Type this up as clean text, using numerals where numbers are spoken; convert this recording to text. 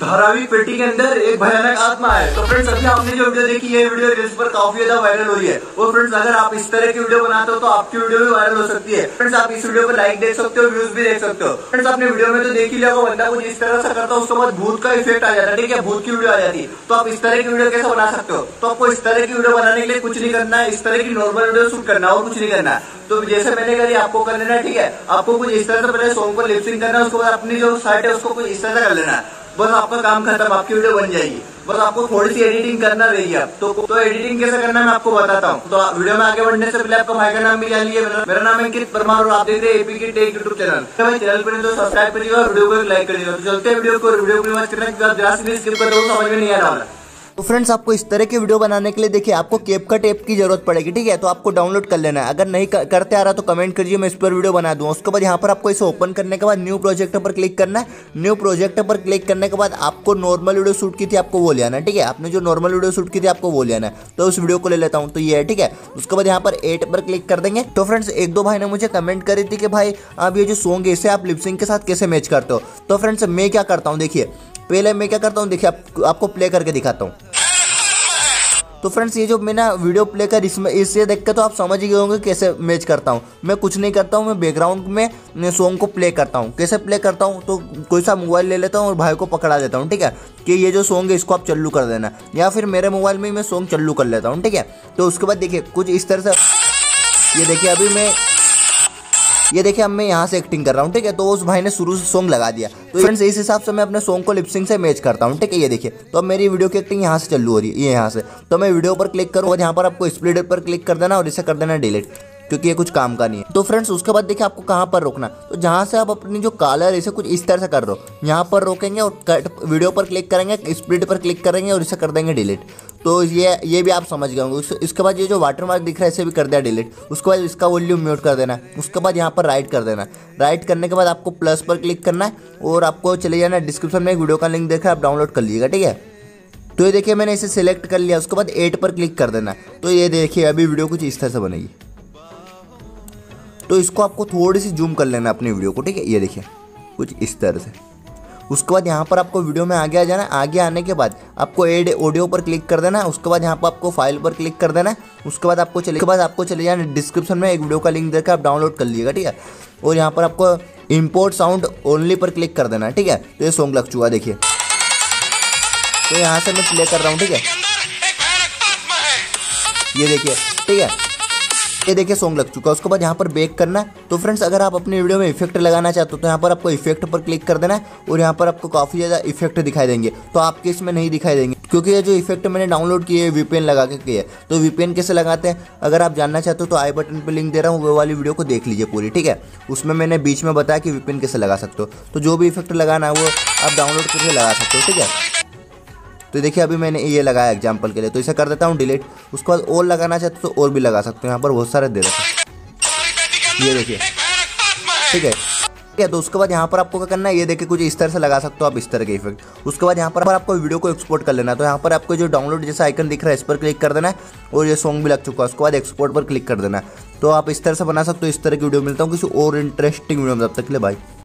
धारावी पेटी के अंदर एक भयानक आत्मा है। तो फ्रेंड्स अभी आपने जो वीडियो देखी है, वीडियो रील्स पर काफी ज्यादा वायरल हुई है। और फ्रेंड्स अगर आप इस तरह की वीडियो बनाते हो तो आपकी वीडियो भी वायरल हो सकती है। फ्रेंड्स आप इस वीडियो पर लाइक देख सकते हो, व्यूज भी देख सकते हो। फ्रेंड्स आपने वीडियो में तो देख ही लिया वो बंदा कुछ इस तरह से करता है, उसके बाद भूत का इफेक्ट आ जाता है, ठीक है, भूत की वीडियो आ जाती है। तो आप इस तरह की वीडियो कैसे बना सकते हो? तो आपको इस तरह की वीडियो बनाने के लिए कुछ नहीं करना है, इस तरह की नॉर्मल वीडियो शूट करना और कुछ नहीं करना है। तो जैसे मैंने करी आपको कर लेना है, ठीक है। आपको कुछ इस तरह से पहले सॉन्ग को लिपसिंग करना है, उसके बाद अपनी जो साइट है उसको कुछ इस तरह कर लेना है। बस आपका काम खत्म, आपकी वीडियो बन जाएगी। बस आपको थोड़ी सी एडिटिंग करना रहेगी। आप तो एडिटिंग कैसे करना मैं आपको बताता हूँ। तो वीडियो में आगे बढ़ने से पहले आपका भाई का नाम भी जान लीजिए। मेरा नाम है कित परमार और आप देख रहे हैं एपीके टेक यूट्यूब चैनल। भाई चैनल पर तो सब्सक्राइब करिएगा और वीडियो को लाइक करिएगा। तो चलते हैं वीडियो को वॉच करना, क्योंकि आप जरा सी स्किप कर दो समझ में नहीं आ रहा है। तो फ्रेंड्स आपको इस तरह की वीडियो बनाने के लिए देखिए आपको CapCut ऐप की जरूरत पड़ेगी, ठीक है। तो आपको डाउनलोड कर लेना है। अगर नहीं करते आ रहा तो कमेंट करिए, मैं इस पर वीडियो बना दूंगा। उसके बाद यहाँ पर आपको इसे ओपन करने के बाद न्यू प्रोजेक्ट पर क्लिक करना है। न्यू प्रोजेक्ट पर क्लिक करने के बाद आपको नॉर्मल वीडियो शूट की थी आपको वो ले आना है, ठीक है। आपने जो नॉर्मल वीडियो शूट की थी आपको वो ले आना है। तो उस वीडियो को ले लेता हूँ, तो ये है, ठीक है। उसके बाद यहाँ पर 8 पर क्लिक कर देंगे। तो फ्रेंड्स एक दो भाई ने मुझे कमेंट करी थी कि भाई आप ये जो सॉन्ग है इसे आप लिपसिंग के साथ कैसे मैच करते हो। तो फ्रेंड्स मैं क्या करता हूँ, देखिए पहले मैं क्या करता हूँ, देखिए आपको प्ले करके दिखाता हूँ। तो फ्रेंड्स ये जो मैंने वीडियो प्ले कर इसमें इससे देख के तो आप समझ ही गए होंगे कैसे मैच करता हूँ। मैं कुछ नहीं करता हूँ, मैं बैकग्राउंड में सॉन्ग को प्ले करता हूँ। कैसे प्ले करता हूँ, तो कोई सा मोबाइल ले लेता हूँ और भाई को पकड़ा देता हूँ, ठीक है, कि ये जो सॉन्ग है इसको आप चालू कर देना, या फिर मेरे मोबाइल में मैं सॉन्ग चालू कर लेता हूँ, ठीक है। तो उसके बाद देखिए कुछ इस तरह से, ये देखिए अभी मैं अब मैं यहाँ से एक्टिंग कर रहा हूँ, ठीक है। तो उस भाई ने शुरू से सॉन्ग लगा दिया। तो फ्रेंड्स इस हिसाब से मैं अपने सॉन्ग को लिपसिंग से मैच करता हूँ, ठीक है। ये देखिए तो अब मेरी वीडियो की एक्टिंग यहाँ से चालू हो रही है, ये यहाँ से। तो मैं वीडियो पर क्लिक करूँ और यहाँ पर आपको स्प्लिट पर क्लिक कर देना और इसे कर देना डिलीट, क्योंकि ये कुछ काम का नहीं है। तो फ्रेंड्स उसके बाद देखिए आपको कहाँ पर रोकना, तो जहाँ से आप अपनी जो कॉलर इसे कुछ इस तरह से कर रहे हो यहाँ पर रोकेंगे और कट वीडियो पर क्लिक करेंगे, स्प्लिट पर क्लिक करेंगे और इसे कर देंगे डिलीट। तो ये भी आप समझ गए होंगे। इसके बाद ये जो वाटरमार्क दिख रहा है इसे भी कर दिया डिलीट। उसके बाद इसका वॉल्यूम म्यूट कर देना। उसके बाद यहाँ पर राइट कर देना। राइट करने के बाद आपको प्लस पर क्लिक करना है और आपको चले जाना, डिस्क्रिप्शन में एक वीडियो का लिंक देखा, आप डाउनलोड कर लीजिएगा, ठीक है। तो ये देखिए मैंने इसे सिलेक्ट कर लिया, उसके बाद 8 पर क्लिक कर देना। तो ये देखिए अभी वीडियो कुछ इस तरह से बनेगी। तो इसको आपको थोड़ी सी जूम कर लेना अपनी वीडियो को, ठीक है। ये देखिए कुछ इस तरह से। उसके बाद यहाँ पर आपको वीडियो में आगे आ जाना। आगे आने के बाद आपको एड ऑडियो पर क्लिक कर देना। उसके बाद यहाँ पर आपको फाइल पर क्लिक कर देना। उसके बाद आपको चले जाना, डिस्क्रिप्शन में एक वीडियो का लिंक देकर आप डाउनलोड कर लीजिएगा, ठीक है। और यहाँ पर आपको इम्पोर्ट साउंड ओनली पर क्लिक कर देना, ठीक है। तो ये सॉन्ग लग चुका, देखिए। तो यहाँ से मैं प्ले कर रहा हूँ, ठीक है। ये देखिए, ठीक है, ये देखिए सॉन्ग लग चुका है। उसके बाद यहाँ पर बैक करना है। तो फ्रेंड्स अगर आप अपनी वीडियो में इफेक्ट लगाना चाहते हो तो यहाँ पर आपको इफेक्ट पर क्लिक कर देना है और यहाँ पर आपको काफ़ी ज़्यादा इफेक्ट दिखाई देंगे। तो आपके इसमें नहीं दिखाई देंगे, क्योंकि ये जो इफेक्ट मैंने डाउनलोड किए है VPN लगा के किए। तो VPN कैसे लगाते हैं अगर आप जानना चाहते हो तो आई बटन पर लिंक दे रहा हूँ, वो वाली वीडियो को देख लीजिए पूरी, ठीक है। उसमें मैंने बीच में बताया कि VPN कैसे लगा सकते हो। तो जो भी इफेक्ट लगाना है वो आप डाउनलोड करके लगा सकते हो, ठीक है। तो देखिए अभी मैंने ये लगाया एग्जांपल के लिए, तो इसे कर देता हूँ डिलीट। उसके बाद और लगाना चाहते तो और भी लगा सकते हो, यहाँ पर बहुत सारे दे रखे, ये देखिए, ठीक है, ठीक है। तो उसके बाद यहाँ पर आपको क्या करना है, ये देखिए कुछ इस तरह से लगा सकते हो आप इस तरह के इफेक्ट। उसके बाद यहाँ पर आपको वीडियो को एक्सपोर्ट कर लेना। तो यहाँ पर आपको जो डाउनलोड जैसा आइकन दिख रहा है इस पर क्लिक कर देना है और ये सॉन्ग भी लग चुका है। उसके बाद एक्सपोर्ट पर क्लिक कर देना। तो आप इस तरह से बना सकते हो इस तरह की वीडियो। मिलता हूँ किसी और इंटरेस्टिंग वीडियो में, तब तक के लिए बाय।